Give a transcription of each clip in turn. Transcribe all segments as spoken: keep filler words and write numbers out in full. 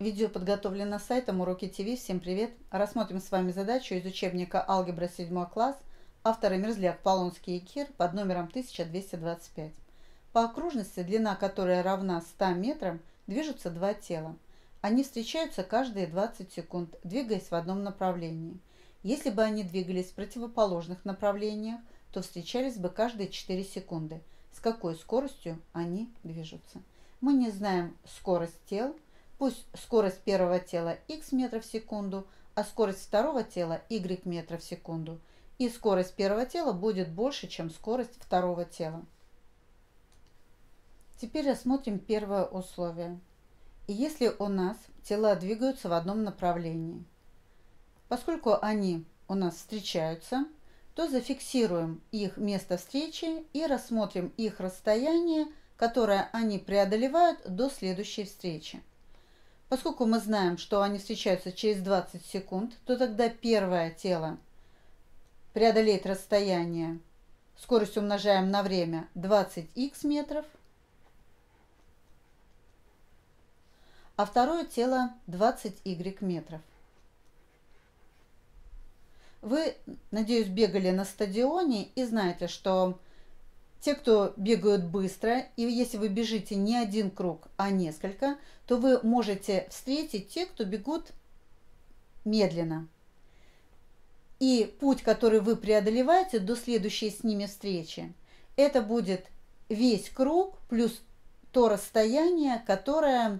Видео подготовлено сайтом Уроки ТВ. Всем привет! Рассмотрим с вами задачу из учебника Алгебра седьмой класс, авторы Мерзляк, Полонский и Кир, под номером тысяча двести двадцать пять. По окружности, длина которой равна ста метрам, движутся два тела. Они встречаются каждые двадцать секунд, двигаясь в одном направлении. Если бы они двигались в противоположных направлениях, то встречались бы каждые четыре секунды. С какой скоростью они движутся? Мы не знаем скорость тел. Пусть скорость первого тела х метров в секунду, а скорость второго тела y метров в секунду. И скорость первого тела будет больше, чем скорость второго тела. Теперь рассмотрим первое условие. Если у нас тела двигаются в одном направлении, поскольку они у нас встречаются, то зафиксируем их место встречи и рассмотрим их расстояние, которое они преодолевают до следующей встречи. Поскольку мы знаем, что они встречаются через двадцать секунд, то тогда первое тело преодолеет расстояние, скорость умножаем на время, двадцать х метров, а второе тело двадцать игрек метров. Вы, надеюсь, бегали на стадионе и знаете, что те, кто бегают быстро, и если вы бежите не один круг, а несколько, то вы можете встретить тех, кто бегут медленно. И путь, который вы преодолеваете до следующей с ними встречи, это будет весь круг плюс то расстояние, которое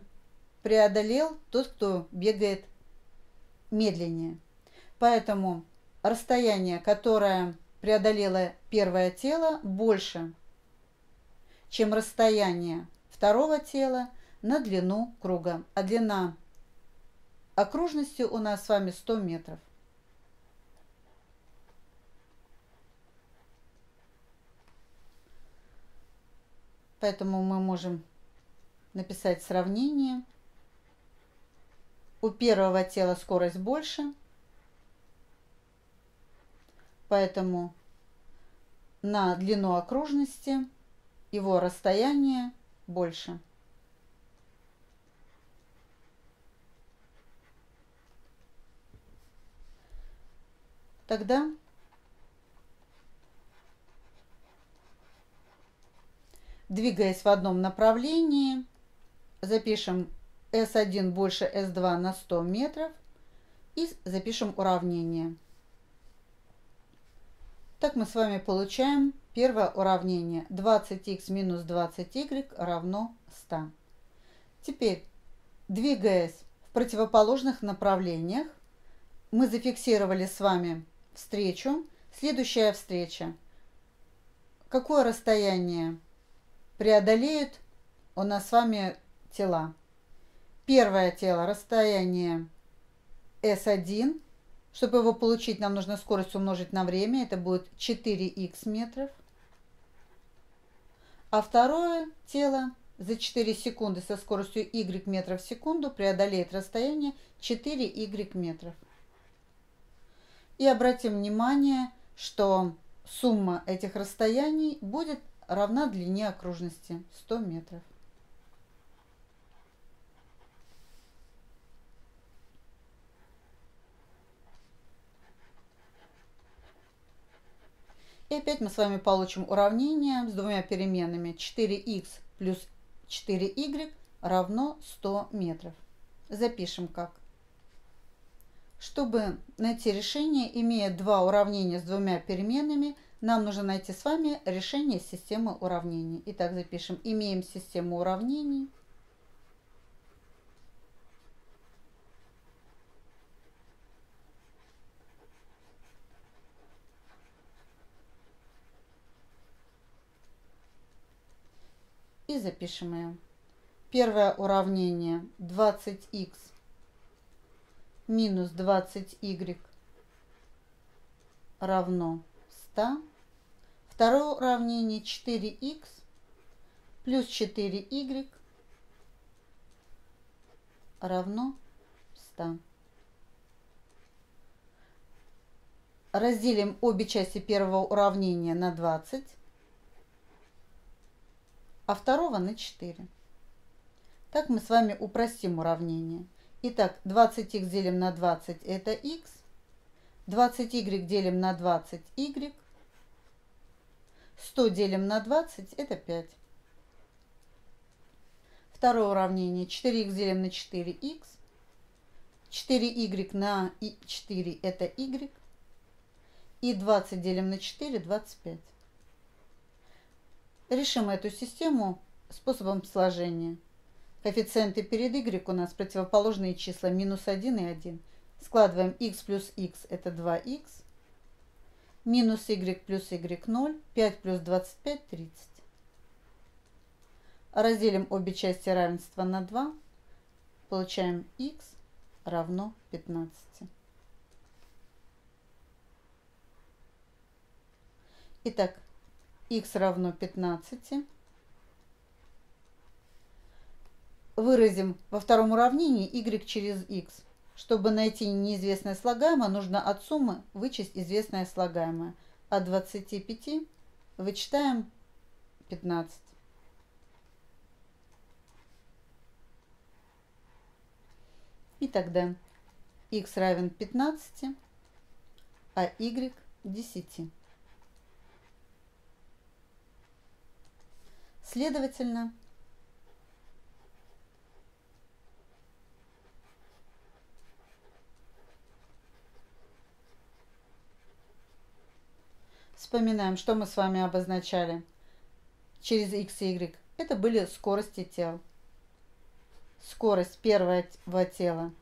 преодолел тот, кто бегает медленнее. Поэтому расстояние, которое преодолело первое тело, больше, чем расстояние второго тела на длину круга. А длина окружности у нас с вами сто метров. Поэтому мы можем написать сравнение. У первого тела скорость больше. Поэтому на длину окружности его расстояние больше. Тогда двигаясь в одном направлении, запишем эс один больше эс два на сто метров и запишем уравнение. Так мы с вами получаем первое уравнение. двадцать х минус двадцать игрек равно ста. Теперь, двигаясь в противоположных направлениях, мы зафиксировали с вами встречу. Следующая встреча. Какое расстояние преодолеют у нас с вами тела? Первое тело расстояние эс один. Чтобы его получить, нам нужно скорость умножить на время. Это будет четыре х метров. А второе тело за четыре секунды со скоростью y метров в секунду преодолеет расстояние четыре игрек метров. И обратим внимание, что сумма этих расстояний будет равна длине окружности сто метров. И опять мы с вами получим уравнение с двумя переменными. четыре х плюс четыре игрек равно сто метров. Запишем как. Чтобы найти решение, имея два уравнения с двумя переменными, нам нужно найти с вами решение системы уравнений. Итак, запишем. Имеем систему уравнений. И запишем ее. Первое уравнение двадцать х минус двадцать игрек равно ста. Второе уравнение четыре х плюс четыре игрек равно ста. Разделим обе части первого уравнения на двадцать. А второго на четыре. Так мы с вами упростим уравнение. Итак, двадцать х делим на двадцать, это х. двадцать у делим на двадцать у. сто делим на двадцать, это пять. Второе уравнение. четыре х делим на четыре х. четыре у на четыре, это y. И двадцать делим на четыре, двадцать пять. Решим эту систему способом сложения. Коэффициенты перед y у нас противоположные числа минус один и один. Складываем x плюс x, это два х. Минус y плюс y, ноль. пять плюс двадцать пять, тридцать. Разделим обе части равенства на два. Получаем х равно пятнадцати. Итак, х равно пятнадцати. Выразим во втором уравнении y через х. Чтобы найти неизвестное слагаемое, нужно от суммы вычесть известное слагаемое. От двадцати пяти вычитаем пятнадцать. И тогда х равен пятнадцати, а y десяти. Следовательно, вспоминаем, что мы с вами обозначали через x и y. Это были скорости тел. Скорость первого тела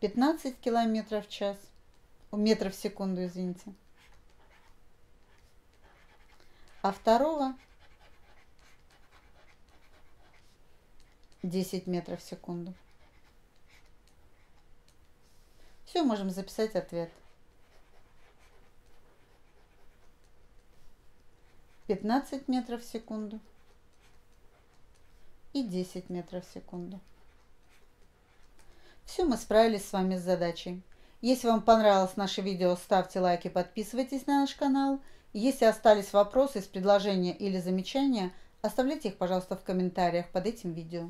пятнадцать километров в час, метров в секунду, извините. А второго десять метров в секунду. Все, можем записать ответ. пятнадцать метров в секунду и десять метров в секунду. Все, мы справились с вами с задачей. Если вам понравилось наше видео, ставьте лайки, подписывайтесь на наш канал. Если остались вопросы, предложения или замечания, оставляйте их, пожалуйста, в комментариях под этим видео.